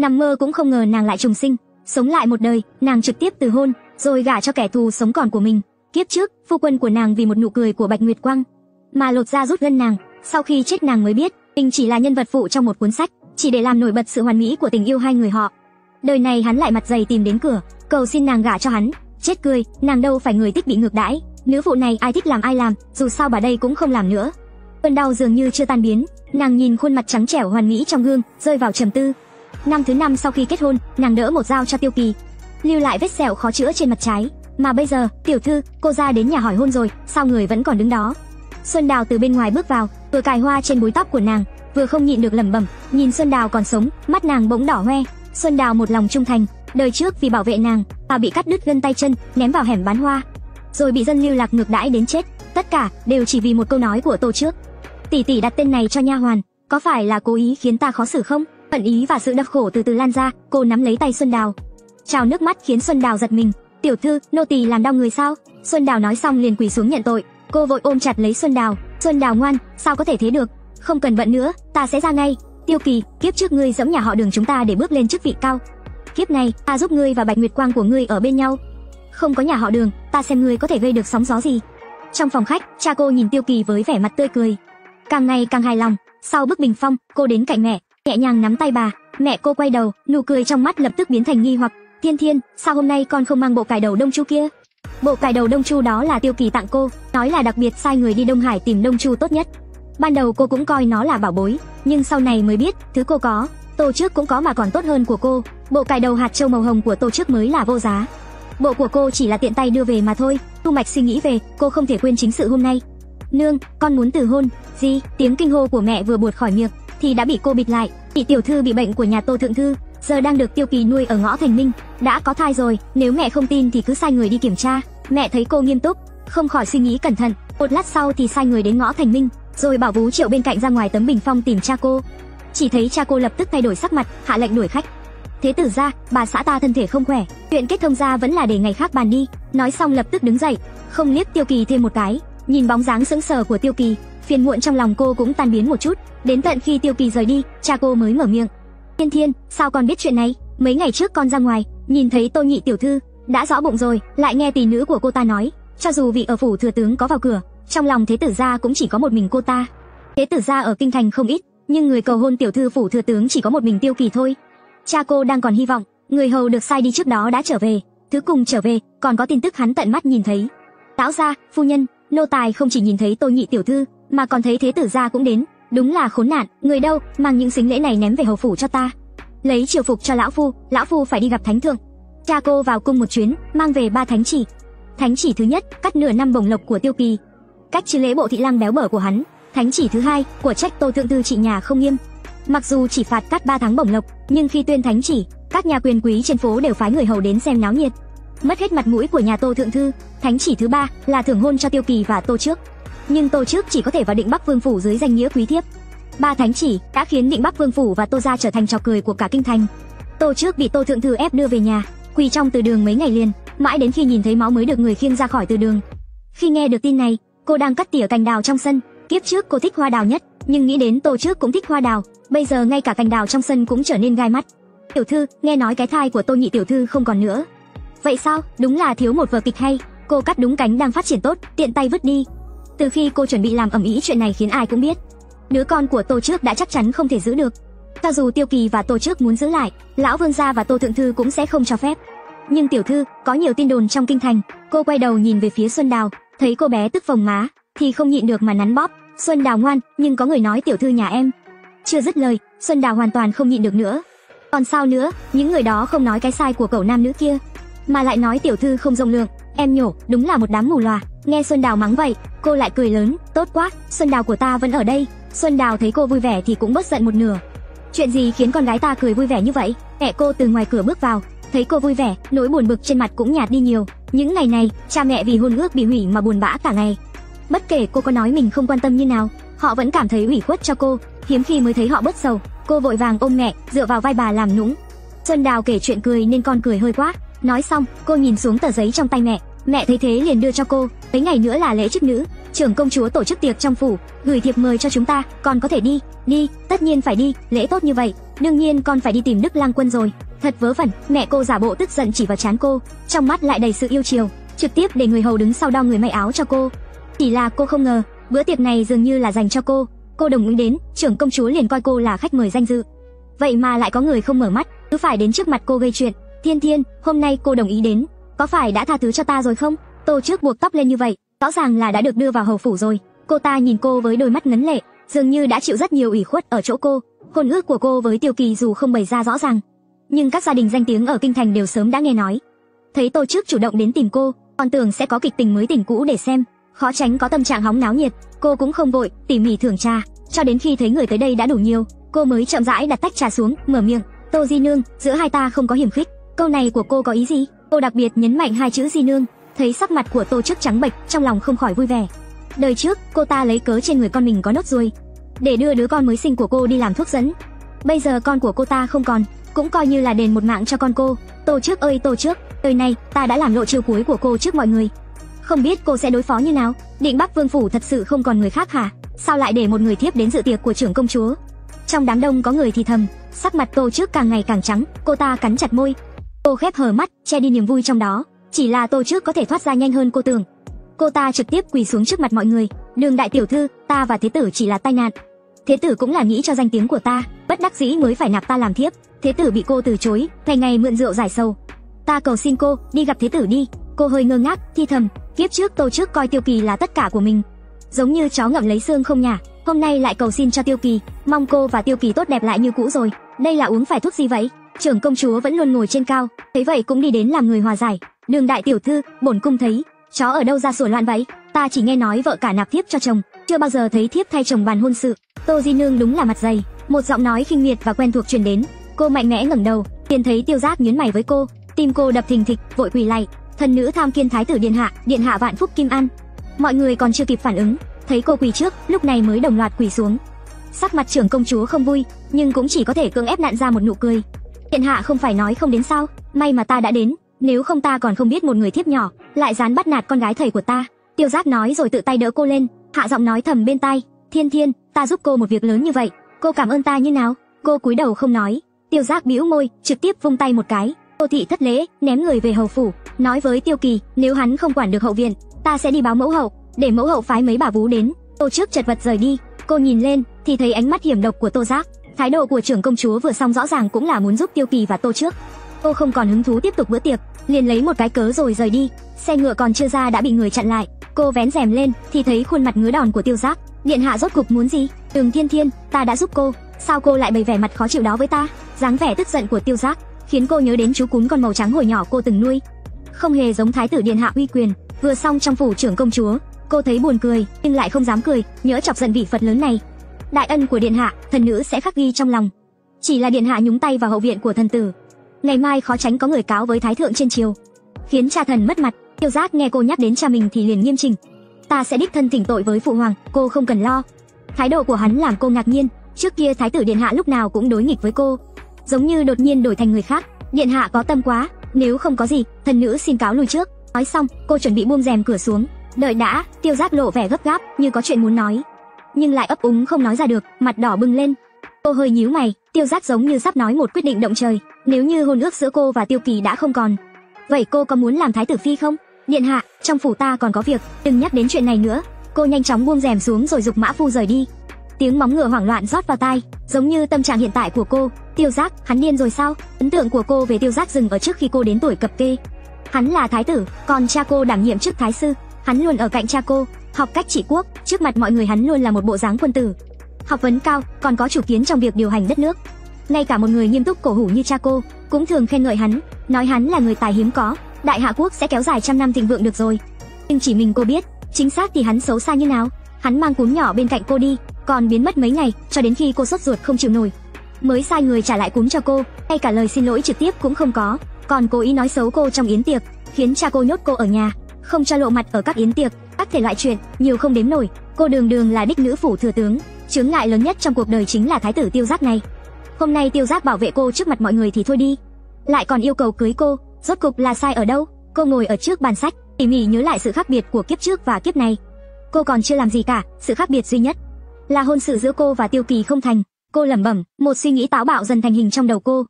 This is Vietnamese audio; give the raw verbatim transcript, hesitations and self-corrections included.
Nằm mơ cũng không ngờ nàng lại trùng sinh, sống lại một đời. Nàng trực tiếp từ hôn rồi gả cho kẻ thù sống còn của mình. Kiếp trước, phu quân của nàng vì một nụ cười của Bạch Nguyệt Quang mà lột da rút gân nàng. Sau khi chết nàng mới biết mình chỉ là nhân vật phụ trong một cuốn sách, chỉ để làm nổi bật sự hoàn mỹ của tình yêu hai người họ. Đời này hắn lại mặt dày tìm đến cửa, cầu xin nàng gả cho hắn. Chết cười, nàng đâu phải người thích bị ngược đãi. Nữ phụ này ai thích làm ai làm, dù sao bà đây cũng không làm nữa. Cơn đau dường như chưa tan biến, nàng nhìn khuôn mặt trắng trẻo hoàn mỹ trong gương, rơi vào trầm tư. Năm thứ năm sau khi kết hôn, nàng đỡ một dao cho Tiêu Kỳ, lưu lại vết sẹo khó chữa trên mặt trái. Mà bây giờ, tiểu thư, cô ra đến nhà hỏi hôn rồi, sao người vẫn còn đứng đó? Xuân Đào từ bên ngoài bước vào, vừa cài hoa trên búi tóc của nàng, vừa không nhịn được lẩm bẩm. Nhìn Xuân Đào còn sống, mắt nàng bỗng đỏ hoe. Xuân Đào một lòng trung thành, đời trước vì bảo vệ nàng, bà bị cắt đứt gân tay chân, ném vào hẻm bán hoa, rồi bị dân lưu lạc ngược đãi đến chết. Tất cả đều chỉ vì một câu nói của Tô Trước. Tỷ tỷ đặt tên này cho nha hoàn, có phải là cố ý khiến ta khó xử không? Ẩn ý và sự đau khổ từ từ lan ra. Cô nắm lấy tay Xuân Đào, trào nước mắt khiến Xuân Đào giật mình. Tiểu thư, nô tỳ làm đau người sao? Xuân Đào nói xong liền quỳ xuống nhận tội. Cô vội ôm chặt lấy Xuân Đào. Xuân Đào ngoan, sao có thể thế được? Không cần bận nữa, ta sẽ ra ngay. Tiêu Kỳ, kiếp trước ngươi giẫm nhà họ Đường chúng ta để bước lên chức vị cao. Kiếp này, ta giúp ngươi và Bạch Nguyệt Quang của ngươi ở bên nhau. Không có nhà họ Đường, ta xem ngươi có thể gây được sóng gió gì. Trong phòng khách, cha cô nhìn Tiêu Kỳ với vẻ mặt tươi cười, càng ngày càng hài lòng. Sau bức bình phong, cô đến cạnh mẹ, nhẹ nhàng nắm tay bà. Mẹ cô quay đầu, nụ cười trong mắt lập tức biến thành nghi hoặc. Thiên Thiên, sao hôm nay con không mang bộ cài đầu Đông Chu kia? Bộ cài đầu Đông Chu đó là Tiêu Kỳ tặng cô, nói là đặc biệt sai người đi Đông Hải tìm Đông Chu tốt nhất. Ban đầu cô cũng coi nó là bảo bối, nhưng sau này mới biết, thứ cô có, Tô Trước cũng có mà còn tốt hơn của cô. Bộ cài đầu hạt châu màu hồng của Tô Trước mới là vô giá. Bộ của cô chỉ là tiện tay đưa về mà thôi. Thu Mạch suy nghĩ về, cô không thể quên chính sự hôm nay. Nương, con muốn từ hôn. Gì? Tiếng kinh hô của mẹ vừa buột khỏi miệng thì đã bị cô bịt lại. Chị tiểu thư bị bệnh của nhà Tô Thượng Thư, giờ đang được Tiêu Kỳ nuôi ở ngõ Thành Minh, đã có thai rồi. Nếu mẹ không tin thì cứ sai người đi kiểm tra. Mẹ thấy cô nghiêm túc, không khỏi suy nghĩ cẩn thận. Một lát sau thì sai người đến ngõ Thành Minh, rồi bảo Vú Triệu bên cạnh ra ngoài tấm bình phong tìm cha cô. Chỉ thấy cha cô lập tức thay đổi sắc mặt, hạ lệnh đuổi khách. Thế tử gia, bà xã ta thân thể không khỏe, chuyện kết thông gia vẫn là để ngày khác bàn đi. Nói xong lập tức đứng dậy, không liếc Tiêu Kỳ thêm một cái. Nhìn bóng dáng sững sờ của Tiêu Kỳ, phiền muộn trong lòng cô cũng tan biến một chút. Đến tận khi Tiêu Kỳ rời đi, cha cô mới mở miệng. Thiên Thiên, sao con biết chuyện này? Mấy ngày trước con ra ngoài, nhìn thấy Tô Nhị tiểu thư đã rõ bụng rồi, lại nghe tỷ nữ của cô ta nói, cho dù vị ở phủ thừa tướng có vào cửa, trong lòng thế tử gia cũng chỉ có một mình cô ta. Thế tử gia ở kinh thành không ít, nhưng người cầu hôn tiểu thư phủ thừa tướng chỉ có một mình Tiêu Kỳ thôi. Cha cô đang còn hy vọng, người hầu được sai đi trước đó đã trở về, thứ cùng trở về, còn có tin tức hắn tận mắt nhìn thấy. Lão gia, phu nhân, nô tài không chỉ nhìn thấy Tô Nhị tiểu thư, mà còn thấy thế tử gia cũng đến. Đúng là khốn nạn, người đâu mang những xính lễ này ném về hầu phủ cho ta. Lấy triều phục cho lão phu, lão phu phải đi gặp thánh thượng. Cha cô vào cung một chuyến, mang về ba thánh chỉ. Thánh chỉ thứ nhất, cắt nửa năm bổng lộc của Tiêu Kỳ, cách trừ lễ bộ thị lang béo bở của hắn. Thánh chỉ thứ hai, của trách Tô Thượng Thư trị nhà không nghiêm. Mặc dù chỉ phạt cắt ba tháng bổng lộc, nhưng khi tuyên thánh chỉ, các nhà quyền quý trên phố đều phái người hầu đến xem náo nhiệt, mất hết mặt mũi của nhà Tô Thượng Thư. Thánh chỉ thứ ba là thưởng hôn cho Tiêu Kỳ và Tô Trước, nhưng Tô Trước chỉ có thể vào Định Bắc Vương phủ dưới danh nghĩa quý thiếp. Ba thánh chỉ đã khiến Định Bắc Vương phủ và Tô gia trở thành trò cười của cả kinh thành. Tô Trước bị Tô Thượng Thư ép đưa về nhà, quỳ trong từ đường mấy ngày liền, mãi đến khi nhìn thấy máu mới được người khiêng ra khỏi từ đường. Khi nghe được tin này, cô đang cắt tỉa cành đào trong sân. Kiếp trước cô thích hoa đào nhất, nhưng nghĩ đến Tô Trước cũng thích hoa đào, bây giờ ngay cả cành đào trong sân cũng trở nên gai mắt. Tiểu thư, nghe nói cái thai của Tô Nhị tiểu thư không còn nữa. Vậy sao? Đúng là thiếu một vở kịch hay. Cô cắt đúng cánh đang phát triển tốt, tiện tay vứt đi. Từ khi cô chuẩn bị làm ầm ĩ chuyện này khiến ai cũng biết, đứa con của Tô Trước đã chắc chắn không thể giữ được. Cho dù Tiêu Kỳ và Tô Trước muốn giữ lại, lão vương gia và Tô Thượng Thư cũng sẽ không cho phép. Nhưng tiểu thư, có nhiều tin đồn trong kinh thành. Cô quay đầu nhìn về phía Xuân Đào, thấy cô bé tức phồng má thì không nhịn được mà nắn bóp. Xuân Đào ngoan, nhưng có người nói tiểu thư nhà em. Chưa dứt lời, Xuân Đào hoàn toàn không nhịn được nữa. Còn sao nữa, những người đó không nói cái sai của cậu nam nữ kia, mà lại nói tiểu thư không rộng lượng. Em nhổ, đúng là một đám mù lòa. Nghe Xuân Đào mắng vậy, cô lại cười lớn. Tốt quá, Xuân Đào của ta vẫn ở đây. Xuân Đào thấy cô vui vẻ thì cũng bớt giận một nửa. Chuyện gì khiến con gái ta cười vui vẻ như vậy? Mẹ cô từ ngoài cửa bước vào, thấy cô vui vẻ, nỗi buồn bực trên mặt cũng nhạt đi nhiều. Những ngày này, cha mẹ vì hôn ước bị hủy mà buồn bã cả ngày. Bất kể cô có nói mình không quan tâm như nào, họ vẫn cảm thấy ủy khuất cho cô, hiếm khi mới thấy họ bớt sầu. Cô vội vàng ôm mẹ, dựa vào vai bà làm nũng. Xuân Đào kể chuyện cười nên con cười hơi quá. Nói xong, cô nhìn xuống tờ giấy trong tay mẹ. Mẹ thấy thế liền đưa cho cô. Mấy ngày nữa là lễ chức nữ, trưởng công chúa tổ chức tiệc trong phủ, gửi thiệp mời cho chúng ta, còn có thể đi. Đi, tất nhiên phải đi, lễ tốt như vậy, đương nhiên con phải đi tìm Đức Lang Quân rồi. Thật vớ vẩn, mẹ cô giả bộ tức giận chỉ vào trán cô, trong mắt lại đầy sự yêu chiều, trực tiếp để người hầu đứng sau đo người may áo cho cô. Chỉ là cô không ngờ, bữa tiệc này dường như là dành cho cô. Cô đồng ý đến, trưởng công chúa liền coi cô là khách mời danh dự. Vậy mà lại có người không mở mắt, cứ phải đến trước mặt cô gây chuyện. Thiên Thiên, hôm nay cô đồng ý đến, có phải đã tha thứ cho ta rồi không? Tô Trước buộc tóc lên như vậy, rõ ràng là đã được đưa vào hầu phủ rồi. Cô ta nhìn cô với đôi mắt ngấn lệ, dường như đã chịu rất nhiều ủy khuất ở chỗ cô. Hôn ước của cô với Tiêu Kỳ dù không bày ra rõ ràng, nhưng các gia đình danh tiếng ở kinh thành đều sớm đã nghe nói. Thấy Tô Trước chủ động đến tìm cô, còn tưởng sẽ có kịch tình mới tình cũ để xem, khó tránh có tâm trạng hóng náo nhiệt. Cô cũng không vội, tỉ mỉ thưởng trà, cho đến khi thấy người tới đây đã đủ nhiều, cô mới chậm rãi đặt tách trà xuống, mở miệng. Tô di nương, giữa hai ta không có hiểm khích. Câu này của cô có ý gì? Cô đặc biệt nhấn mạnh hai chữ di nương. Thấy sắc mặt của Tô Trước trắng bệch, trong lòng không khỏi vui vẻ. Đời trước cô ta lấy cớ trên người con mình có nốt ruồi để đưa đứa con mới sinh của cô đi làm thuốc dẫn, bây giờ con của cô ta không còn, cũng coi như là đền một mạng cho con cô. Tô Trước ơi Tô Trước, đời này ta đã làm lộ chiêu cuối của cô trước mọi người, không biết cô sẽ đối phó như nào. Định Bắc Vương phủ thật sự không còn người khác hả? Sao lại để một người thiếp đến dự tiệc của trưởng công chúa? Trong đám đông có người thì thầm. Sắc mặt Tô Trước càng ngày càng trắng, cô ta cắn chặt môi, cô khép hờ mắt che đi niềm vui trong đó. Chỉ là Tô Trước có thể thoát ra nhanh hơn cô tưởng. Cô ta trực tiếp quỳ xuống trước mặt mọi người. Đường đại tiểu thư, ta và thế tử chỉ là tai nạn. Thế tử cũng là nghĩ cho danh tiếng của ta, bất đắc dĩ mới phải nạp ta làm thiếp. Thế tử bị cô từ chối, ngày ngày mượn rượu giải sầu. Ta cầu xin cô, đi gặp thế tử đi. Cô hơi ngơ ngác, thi thầm. Kiếp trước Tô Trước coi Tiêu Kỳ là tất cả của mình, giống như chó ngậm lấy xương không nhả. Hôm nay lại cầu xin cho Tiêu Kỳ, mong cô và Tiêu Kỳ tốt đẹp lại như cũ rồi. Đây là uống phải thuốc gì vậy? Trưởng công chúa vẫn luôn ngồi trên cao, thấy vậy cũng đi đến làm người hòa giải. Đường đại tiểu thư, bổn cung thấy chó ở đâu ra sủa loạn vậy? Ta chỉ nghe nói vợ cả nạp thiếp cho chồng, chưa bao giờ thấy thiếp thay chồng bàn hôn sự. Tô di nương đúng là mặt dày. Một giọng nói khinh miệt và quen thuộc truyền đến. Cô mạnh mẽ ngẩng đầu, liền thấy Tiêu Giác nhướng mày với cô, tim cô đập thình thịch, vội quỳ lạy. Thần nữ tham kiến thái tử điện hạ, điện hạ vạn phúc kim an. Mọi người còn chưa kịp phản ứng, thấy cô quỳ trước, lúc này mới đồng loạt quỳ xuống. Sắc mặt trưởng công chúa không vui, nhưng cũng chỉ có thể cưỡng ép nặn ra một nụ cười. Điện hạ không phải nói không đến sao? May mà ta đã đến, nếu không ta còn không biết một người thiếp nhỏ lại dán bắt nạt con gái thầy của ta. Tiêu Giác nói rồi tự tay đỡ cô lên, hạ giọng nói thầm bên tai. Thiên Thiên, ta giúp cô một việc lớn như vậy, cô cảm ơn ta như nào? Cô cúi đầu không nói. Tiêu Giác bĩu môi, trực tiếp vung tay một cái. Tô thị thất lễ, ném người về hầu phủ, nói với Tiêu Kỳ, nếu hắn không quản được hậu viện, ta sẽ đi báo mẫu hậu, để mẫu hậu phái mấy bà vú đến. Tô Trước chật vật rời đi. Cô nhìn lên thì thấy ánh mắt hiểm độc của Tô Giác. Thái độ của trưởng công chúa vừa xong rõ ràng cũng là muốn giúp Tiêu Kỳ và Tô Trước. Cô không còn hứng thú tiếp tục bữa tiệc, liền lấy một cái cớ rồi rời đi. Xe ngựa còn chưa ra đã bị người chặn lại. Cô vén rèm lên thì thấy khuôn mặt ngứa đòn của Tiêu Giác. Điện hạ rốt cục muốn gì? Ừm, Thiên Thiên, ta đã giúp cô, sao cô lại bày vẻ mặt khó chịu đó với ta? Dáng vẻ tức giận của Tiêu Giác khiến cô nhớ đến chú cún con màu trắng hồi nhỏ cô từng nuôi, không hề giống thái tử điện hạ uy quyền. Vừa xong trong phủ trưởng công chúa, cô thấy buồn cười nhưng lại không dám cười, nhỡ chọc giận vị Phật lớn này. Đại ân của điện hạ, thần nữ sẽ khắc ghi trong lòng. Chỉ là điện hạ nhúng tay vào hậu viện của thần tử, ngày mai khó tránh có người cáo với thái thượng trên triều, khiến cha thần mất mặt. Tiêu Giác nghe cô nhắc đến cha mình thì liền nghiêm chỉnh. Ta sẽ đích thân thỉnh tội với phụ hoàng, cô không cần lo. Thái độ của hắn làm cô ngạc nhiên, trước kia thái tử điện hạ lúc nào cũng đối nghịch với cô, giống như đột nhiên đổi thành người khác. Điện hạ có tâm quá, nếu không có gì, thần nữ xin cáo lui trước. Nói xong, cô chuẩn bị buông rèm cửa xuống. Đợi đã, Tiêu Giác lộ vẻ gấp gáp, như có chuyện muốn nói, nhưng lại ấp úng không nói ra được, mặt đỏ bừng lên. Cô hơi nhíu mày, Tiêu Giác giống như sắp nói một quyết định động trời. Nếu như hôn ước giữa cô và Tiêu Kỳ đã không còn, vậy cô có muốn làm thái tử phi không? Điện hạ, trong phủ ta còn có việc, đừng nhắc đến chuyện này nữa. Cô nhanh chóng buông rèm xuống rồi dục mã phu rời đi. Tiếng móng ngựa hoảng loạn rót vào tai, giống như tâm trạng hiện tại của cô. Tiêu Giác, hắn điên rồi sao? Ấn tượng của cô về Tiêu Giác dừng ở trước khi cô đến tuổi cập kê. Hắn là thái tử, còn cha cô đảm nhiệm chức thái sư. Hắn luôn ở cạnh cha cô, học cách trị quốc, trước mặt mọi người hắn luôn là một bộ dáng quân tử, học vấn cao, còn có chủ kiến trong việc điều hành đất nước. Ngay cả một người nghiêm túc cổ hủ như cha cô cũng thường khen ngợi hắn, nói hắn là người tài hiếm có, đại hạ quốc sẽ kéo dài trăm năm thịnh vượng được rồi. Nhưng chỉ mình cô biết chính xác thì hắn xấu xa như nào. Hắn mang cún nhỏ bên cạnh cô đi, còn biến mất mấy ngày, cho đến khi cô sốt ruột không chịu nổi mới sai người trả lại cún cho cô, ngay cả lời xin lỗi trực tiếp cũng không có, còn cố ý nói xấu cô trong yến tiệc, khiến cha cô nhốt cô ở nhà, không cho lộ mặt ở các yến tiệc, các thể loại chuyện nhiều không đếm nổi. Cô đường đường là đích nữ phủ thừa tướng, chướng ngại lớn nhất trong cuộc đời chính là thái tử Tiêu Giác này. Hôm nay Tiêu Giác bảo vệ cô trước mặt mọi người thì thôi đi, lại còn yêu cầu cưới cô, rốt cục là sai ở đâu? Cô ngồi ở trước bàn sách, tỉ mỉ nhớ lại sự khác biệt của kiếp trước và kiếp này. Cô còn chưa làm gì cả, sự khác biệt duy nhất là hôn sự giữa cô và Tiêu Kỳ không thành, Cô lẩm bẩm, một suy nghĩ táo bạo dần thành hình trong đầu cô.